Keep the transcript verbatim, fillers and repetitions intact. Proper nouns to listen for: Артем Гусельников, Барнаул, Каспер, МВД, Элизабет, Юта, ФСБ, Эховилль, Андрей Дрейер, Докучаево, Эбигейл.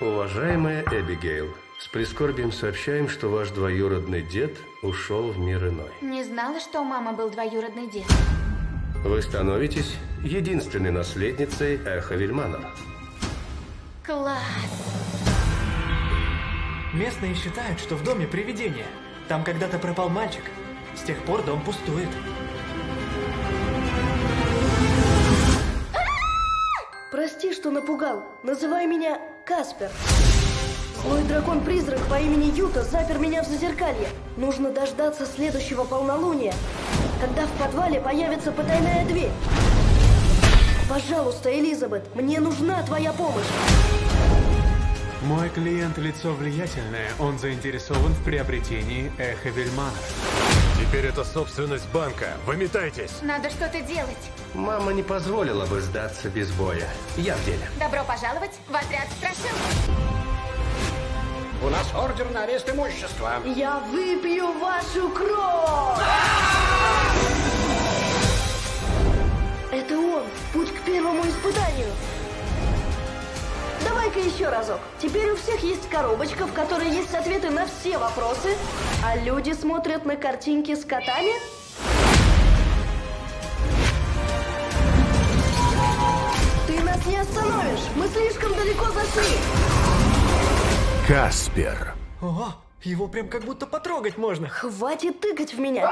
Уважаемая Эбигейл, с прискорбием сообщаем, что ваш двоюродный дед ушел в мир иной. Не знала, что у мамы был двоюродный дед. Вы становитесь единственной наследницей Эховилль. Класс! Местные считают, что в доме привидение. Там когда-то пропал мальчик. С тех пор дом пустует. Прости, что напугал. Называй меня Каспер. Злой дракон-призрак по имени Юта запер меня в зазеркалье. Нужно дождаться следующего полнолуния, когда в подвале появится потайная дверь. Пожалуйста, Элизабет, мне нужна твоя помощь. Мой клиент лицо влиятельное, он заинтересован в приобретении Эховилль. Теперь это собственность банка. Выметайтесь! Надо что-то делать. Мама не позволила бы сдаться без боя. Я в деле. Добро пожаловать в отряд страшил. У нас ордер на арест имущества. Я выпью вашу кровь! Это он. Путь к первому испытанию. Давай-ка еще разок. Теперь у всех есть коробочка, в которой есть ответы на все вопросы, а люди смотрят на картинки с котами. Ты нас не остановишь. Мы слишком далеко зашли. Каспер. О, его прям как будто потрогать можно. Хватит тыкать в меня.